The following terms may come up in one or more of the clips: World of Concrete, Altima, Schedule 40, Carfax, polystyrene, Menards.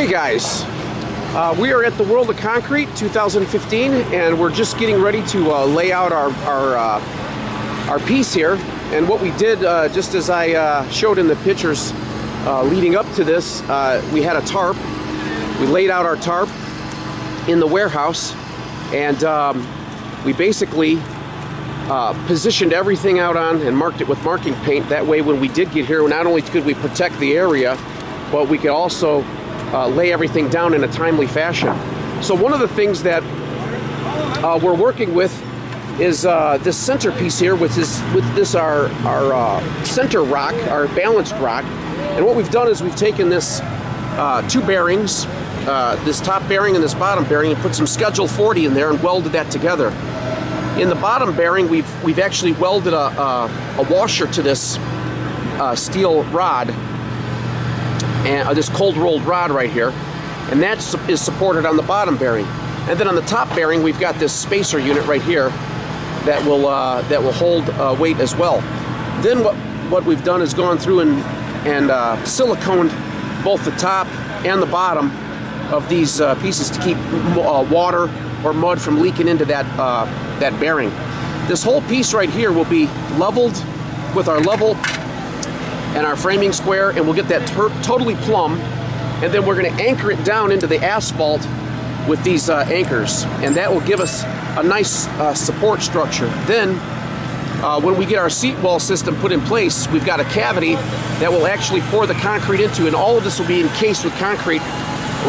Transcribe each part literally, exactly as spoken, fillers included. Okay guys, uh, we are at the World of Concrete two thousand fifteen and we're just getting ready to uh, lay out our, our, uh, our piece here. And what we did, uh, just as I uh, showed in the pictures uh, leading up to this, uh, we had a tarp. We laid out our tarp in the warehouse and um, we basically uh, positioned everything out on and marked it with marking paint. That way when we did get here, not only could we protect the area, but we could also Uh, lay everything down in a timely fashion. So one of the things that uh, we're working with is uh, this centerpiece here, which is with this our our uh, center rock, our balanced rock. And what we've done is we've taken this uh, two bearings, uh, this top bearing and this bottom bearing, and put some Schedule forty in there and welded that together. In the bottom bearing, we've we've actually welded a a, a washer to this uh, steel rod. And uh, this cold rolled rod right here, and that su is supported on the bottom bearing. And then on the top bearing we've got this spacer unit right here that will uh, that will hold uh, weight as well. Then what what we've done is gone through and and uh, siliconed both the top and the bottom of these uh, pieces to keep uh, water or mud from leaking into that uh, that bearing. This whole piece right here will be leveled with our level and our framing square, and we'll get that totally plumb, and then we're going to anchor it down into the asphalt with these uh, anchors, and that will give us a nice uh, support structure. Then uh, when we get our seat wall system put in place, we've got a cavity that will actually pour the concrete into, and all of this will be encased with concrete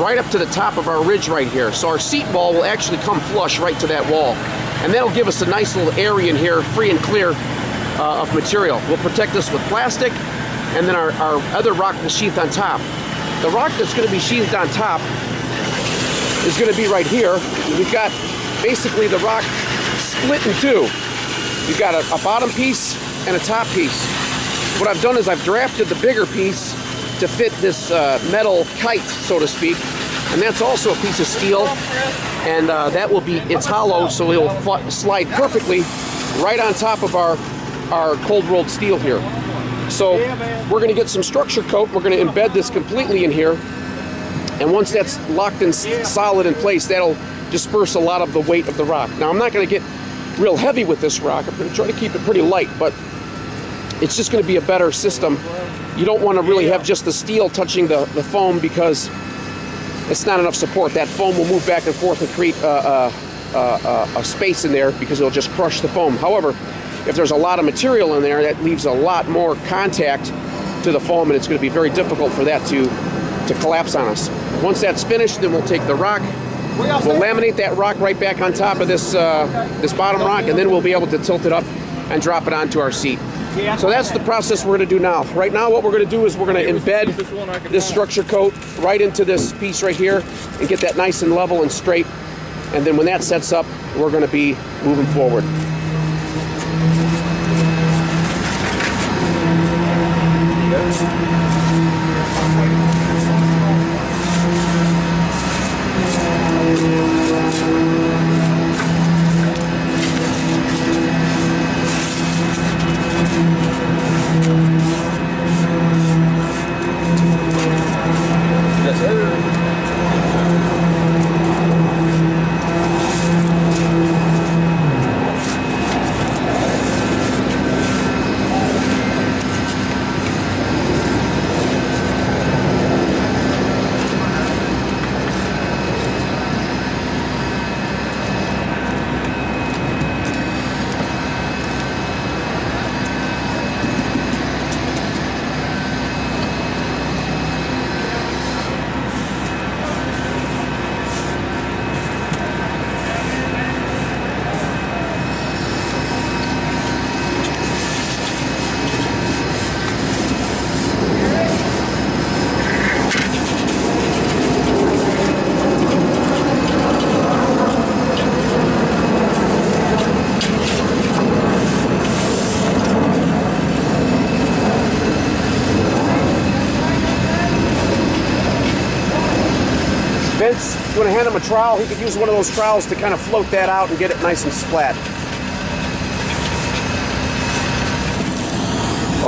right up to the top of our ridge right here. So our seat wall will actually come flush right to that wall, and that'll give us a nice little area in here, free and clear uh, of material. We'll protect this with plastic, and then our, our other rock will sheathed on top. The rock that's going to be sheathed on top is going to be right here. We've got basically the rock split in two. We've got a, a bottom piece and a top piece. What I've done is I've drafted the bigger piece to fit this uh, metal kite, so to speak, and that's also a piece of steel, and uh, that will be, it's hollow, so it will slide perfectly right on top of our, our cold rolled steel here. So we're going to get some structure coat, we're going to embed this completely in here, and once that's locked and solid in place, that'll disperse a lot of the weight of the rock. Now I'm not going to get real heavy with this rock, I'm going to try to keep it pretty light, but it's just going to be a better system. You don't want to really have just the steel touching the, the foam, because it's not enough support. That foam will move back and forth and create a, a, a, a space in there, because it'll just crush the foam. However, if there's a lot of material in there, that leaves a lot more contact to the foam, and it's going to be very difficult for that to, to collapse on us. Once that's finished, then we'll take the rock, we'll laminate that rock right back on top of this, uh, this bottom rock, and then we'll be able to tilt it up and drop it onto our seat. So that's the process we're going to do now. Right now what we're going to do is we're going to embed this structure coat right into this piece right here and get that nice and level and straight, and then when that sets up, we're going to be moving forward. Vince, you want to hand him a trowel? He could use one of those trowels to kind of float that out and get it nice and splat.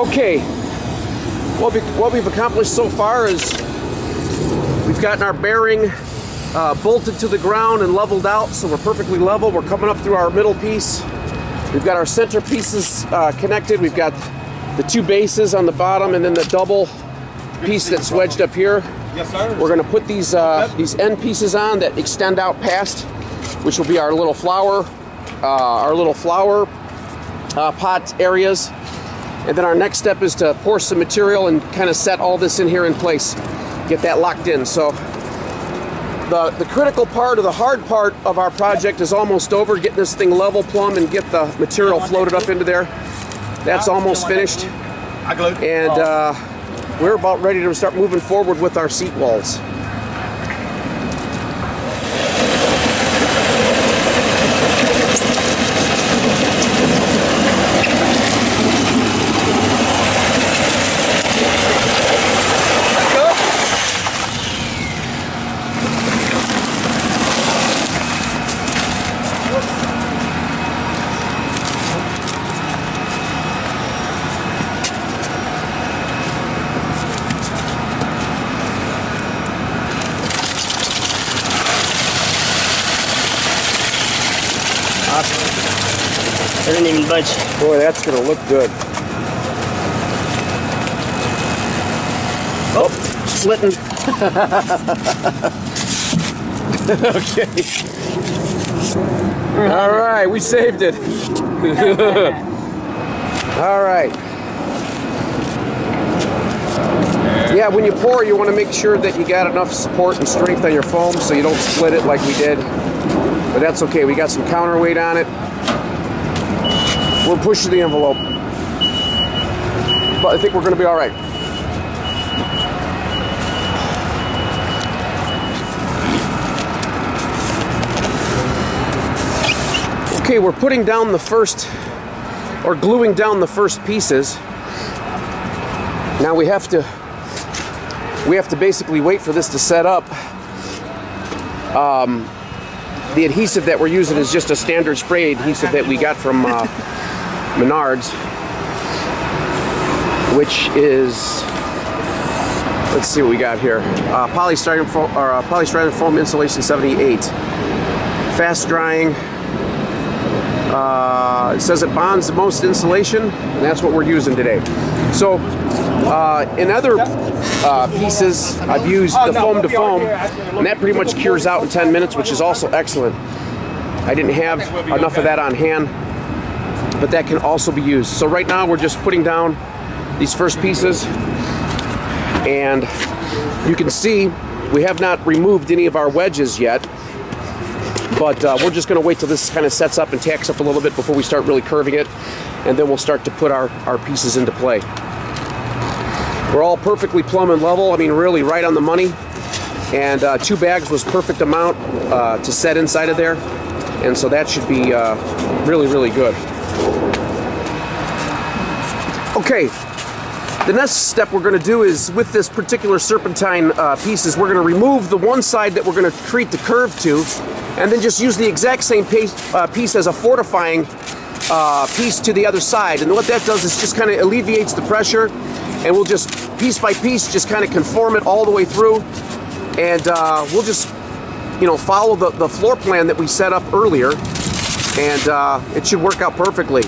Okay, what, we, what we've accomplished so far is we've gotten our bearing uh, bolted to the ground and leveled out, so we're perfectly level. We're coming up through our middle piece. We've got our center pieces uh, connected. We've got the two bases on the bottom and then the double piece that's wedged up here. Yes, sir. We're going to put these uh, these end pieces on that extend out past, which will be our little flower, uh, our little flower uh, pot areas. And then our next step is to pour some material and kind of set all this in here in place, get that locked in. So the, the critical part, or the hard part of our project is almost over, getting this thing level, plumb, and get the material floated up into there. That's almost finished. And uh, we're about ready to start moving forward with our seat walls. Awesome. It didn't even budge. Boy, that's gonna look good. Oh, slitting. Okay. All right, we saved it. All right. Yeah, when you pour, you want to make sure that you got enough support and strength on your foam so you don't split it like we did. But that's okay, we got some counterweight on it. We'll push the envelope. But I think we're gonna be all right. Okay, we're putting down the first, or gluing down the first pieces. Now we have to, we have to basically wait for this to set up. Um, The adhesive that we're using is just a standard spray adhesive that we got from uh, Menards, which is, let's see what we got here, uh, polystyrene foam, or, uh, polystyrene foam insulation seventy-eight, fast drying. Uh, it says it bonds the most insulation, and that's what we're using today. So, uh, in other uh, pieces, I've used the foam to foam, and that pretty much cures out in ten minutes, which is also excellent. I didn't have enough of that on hand, but that can also be used. So right now, we're just putting down these first pieces, and you can see we have not removed any of our wedges yet, but uh, we're just going to wait till this kind of sets up and tacks up a little bit before we start really curving it, and then we'll start to put our, our pieces into play. We're all perfectly plumb and level, I mean really right on the money, and uh, two bags was perfect amount uh, to set inside of there, and so that should be uh, really, really good. Okay, the next step we're going to do is with this particular serpentine uh, pieces, we're going to remove the one side that we're going to treat the curve to, and then just use the exact same piece, uh, piece as a fortifying uh, piece to the other side. And what that does is just kind of alleviates the pressure, and we'll just piece by piece just kind of conform it all the way through, and uh, we'll just, you know, follow the, the floor plan that we set up earlier, and uh, it should work out perfectly.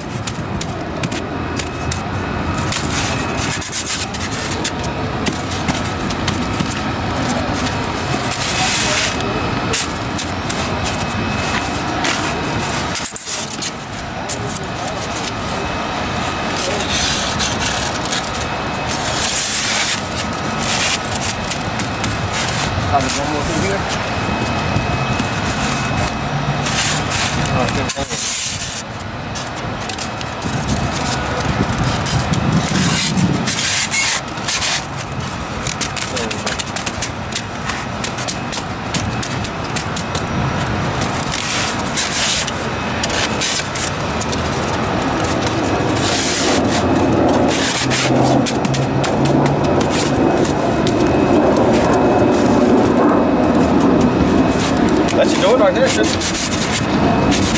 There's one more thing here.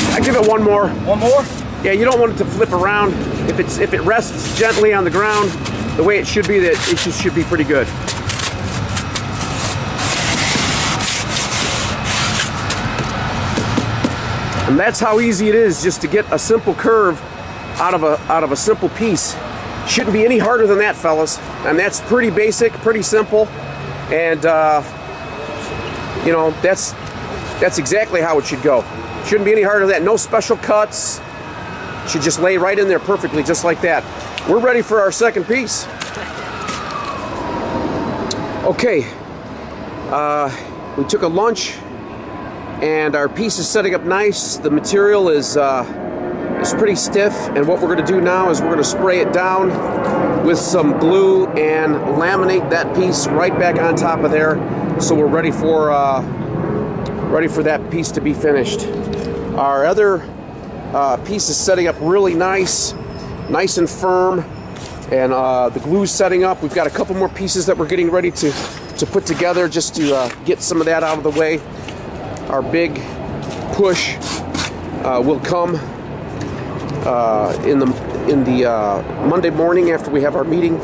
I give it one more. One more? Yeah, you don't want it to flip around. If it's if it rests gently on the ground, the way it should be, that it just should be pretty good. And that's how easy it is just to get a simple curve out of a out of a simple piece. Shouldn't be any harder than that, fellas. And that's pretty basic, pretty simple, and uh, you know, that's that's exactly how it should go. Shouldn't be any harder than that. No special cuts. Should just lay right in there perfectly, just like that. We're ready for our second piece. Okay, uh, we took a lunch, and our piece is setting up nice. The material is uh, It's pretty stiff, and what we're going to do now is we're going to spray it down with some glue and laminate that piece right back on top of there, so we're ready for uh, ready for that piece to be finished. Our other uh, piece is setting up really nice, nice and firm, and uh, the glue's setting up. We've got a couple more pieces that we're getting ready to to put together just to uh, get some of that out of the way. Our big push uh, will come Uh, in the in the uh, Monday morning after we have our meeting.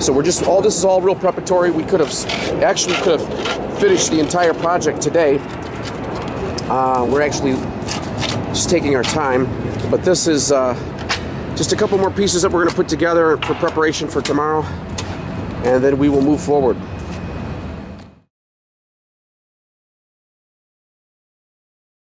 So we're just, all this is all real preparatory. We could have actually could have finished the entire project today. Uh, we're actually just taking our time, but this is uh, just a couple more pieces that we're going to put together for preparation for tomorrow, and then we will move forward.